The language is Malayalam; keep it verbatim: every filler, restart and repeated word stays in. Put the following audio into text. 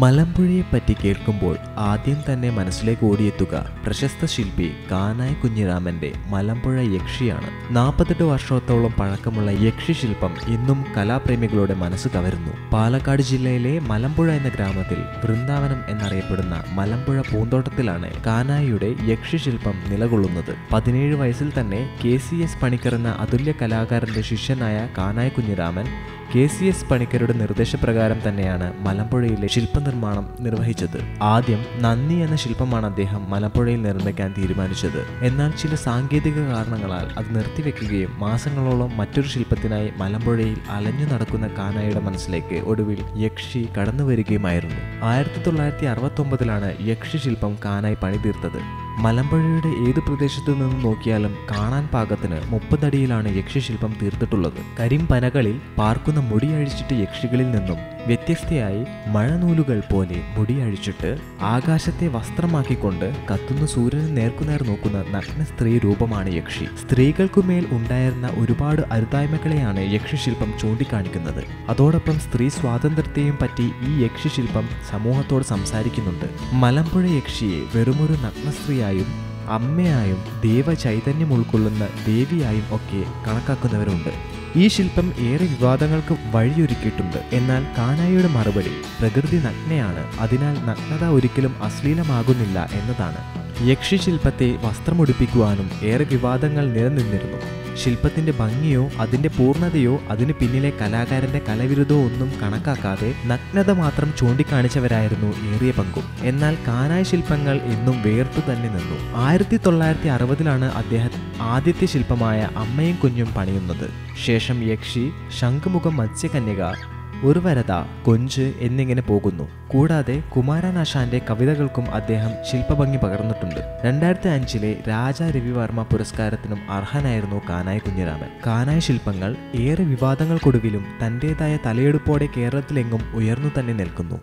മലമ്പുഴയെപ്പറ്റി കേൾക്കുമ്പോൾ ആദ്യം തന്നെ മനസ്സിലേക്ക് ഓടിയെത്തുക പ്രശസ്ത ശില്പി കാനായി കുഞ്ഞിരാമൻ്റെ മലമ്പുഴ യക്ഷിയാണ്. നാൽപ്പത്തെട്ട് വർഷത്തോളം പഴക്കമുള്ള യക്ഷി ശില്പം ഇന്നും കലാപ്രേമികളുടെ മനസ്സ് കവരുന്നു. പാലക്കാട് ജില്ലയിലെ മലമ്പുഴ എന്ന ഗ്രാമത്തിൽ വൃന്ദാവനം എന്നറിയപ്പെടുന്ന മലമ്പുഴ പൂന്തോട്ടത്തിലാണ് കാനായിയുടെ യക്ഷി ശില്പം നിലകൊള്ളുന്നത്. പതിനേഴ് വയസ്സിൽ തന്നെ കെ സി എസ് പണിക്കർ എന്ന അതുല്യ കലാകാരൻ്റെ ശിഷ്യനായ Kanayi Kunhiraman K C S പണിക്കരുടെ നിർദ്ദേശപ്രകാരം തന്നെയാണ് മലമ്പുഴയിലെ ശില്പനിർമ്മാണം നിർവഹിച്ചത്. ആദ്യം നന്ദി എന്ന ശില്പമാണ് അദ്ദേഹം മലമ്പുഴയിൽ നിർമ്മിക്കാൻ തീരുമാനിച്ചത്. എന്നാൽ ചില സാങ്കേതിക കാരണങ്ങളാൽ അത് നിർത്തിവെക്കുകയും മാസങ്ങളോളം മറ്റൊരു ശില്പത്തിനായി മലമ്പുഴയിൽ അലഞ്ഞു നടക്കുന്ന കാനായിയുടെ മനസ്സിലേക്ക് ഒടുവിൽ യക്ഷി കടന്നു വരികയുമായിരുന്നു. ആയിരത്തി തൊള്ളായിരത്തി അറുപത്തി ഒമ്പതിലാണ് യക്ഷി ശില്പം കാനായി പണിതീർത്തത്. മലമ്പുഴയുടെ ഏത് പ്രദേശത്തു നിന്നും നോക്കിയാലും കാണാൻ പാകത്തിന് മുപ്പതടിയിലാണ് യക്ഷിശില്പം തീർത്തിട്ടുള്ളത്. കരിമ്പനകളിൽ പാർക്കുന്ന മുടിയഴിച്ചിട്ട് യക്ഷികളിൽ നിന്നും വ്യത്യസ്തയായി മഴനൂലുകൾ പോലെ മുടിയഴിച്ചിട്ട് ആകാശത്തെ വസ്ത്രമാക്കിക്കൊണ്ട് കത്തുന്ന സൂര്യന് നേർക്കുനേർ നോക്കുന്ന നഗ്ന സ്ത്രീ രൂപമാണ് യക്ഷി. സ്ത്രീകൾക്കുമേൽ ഉണ്ടായിരുന്ന ഒരുപാട് അരുതായ്മകളെയാണ് യക്ഷിശില്പം ചൂണ്ടിക്കാണിക്കുന്നത്. അതോടൊപ്പം സ്ത്രീ സ്വാതന്ത്ര്യത്തെയും പറ്റി ഈ യക്ഷിശില്പം സമൂഹത്തോട് സംസാരിക്കുന്നുണ്ട്. മലമ്പുഴ യക്ഷിയെ വെറുമൊരു നഗ്ന സ്ത്രീയായും അമ്മയായും ദേവചൈതന്യം ഉൾക്കൊള്ളുന്ന ദേവിയായും ഒക്കെ കണക്കാക്കുന്നവരുണ്ട്. ഈ ശില്പം ഏറെ വിവാദങ്ങൾക്ക് വഴിയൊരുക്കിയിട്ടുണ്ട്. എന്നാൽ കാനായിയുടെ മറുപടി പ്രകൃതി നഗ്നയാണ്, അതിനാൽ നഗ്നത ഒരിക്കലും അശ്ലീലമാകുന്നില്ല എന്നതാണ്. യക്ഷിശില്പത്തെ വസ്ത്രമൊടുപ്പിക്കുവാനും ഏറെ വിവാദങ്ങൾ നിലനിന്നിരുന്നു. ശില്പത്തിന്റെ ഭംഗിയോ അതിന്റെ പൂർണ്ണതയോ അതിന് പിന്നിലെ കലാകാരന്റെ കലവിരുദ്ധോ ഒന്നും കണക്കാക്കാതെ നഗ്നത മാത്രം ചൂണ്ടിക്കാണിച്ചവരായിരുന്നു ഏറിയ പങ്കും. എന്നാൽ കാനായി ശില്പങ്ങൾ എന്നും വേറിട്ടു തന്നെ നിന്നു. ആയിരത്തി തൊള്ളായിരത്തി അറുപതിലാണ് അദ്ദേഹം ആദ്യത്തെ ശില്പമായ അമ്മയും കുഞ്ഞും പണിയുന്നത്. ശേഷം യക്ഷി, ശംഖുമുഖം മത്സ്യകന്യക, ഉർവരത, കൊഞ്ച് എന്നിങ്ങനെ പോകുന്നു. കൂടാതെ കുമാരനാശാന്റെ കവിതകൾക്കും അദ്ദേഹം ശില്പഭംഗി പകർന്നിട്ടുണ്ട്. രണ്ടായിരത്തി അഞ്ചിലെ രാജാ രവിവർമ്മ പുരസ്കാരത്തിനും അർഹനായിരുന്നു കാനായി കുഞ്ഞിരാമൻ. കാനായി ശില്പങ്ങൾ ഏറെ വിവാദങ്ങൾക്കൊടുവിലും തൻ്റെതായ തലയെടുപ്പോടെ കേരളത്തിലെങ്ങും ഉയർന്നു തന്നെ നിൽക്കുന്നു.